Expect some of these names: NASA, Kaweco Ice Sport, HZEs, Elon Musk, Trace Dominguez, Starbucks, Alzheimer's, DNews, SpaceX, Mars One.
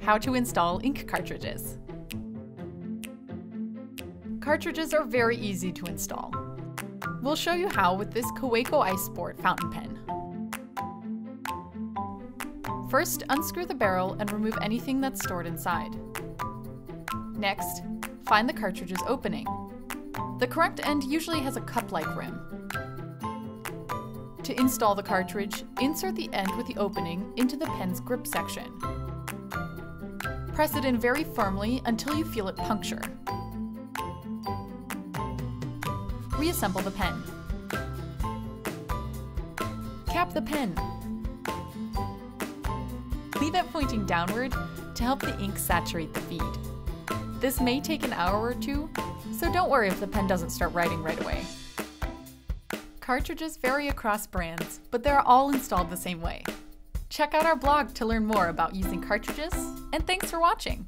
how to install ink cartridges. Cartridges are very easy to install. We'll show you how with this Kaweco Ice Sport fountain pen. First, unscrew the barrel and remove anything that's stored inside. Next, find the cartridge's opening. The correct end usually has a cup-like rim. To install the cartridge, insert the end with the opening into the pen's grip section. Press it in very firmly until you feel it puncture. Reassemble the pen. Cap the pen. Leave it pointing downward to help the ink saturate the feed. This may take an hour or two, so don't worry if the pen doesn't start writing right away. Cartridges vary across brands, but they're all installed the same way. Check out our blog to learn more about using cartridges, and thanks for watching!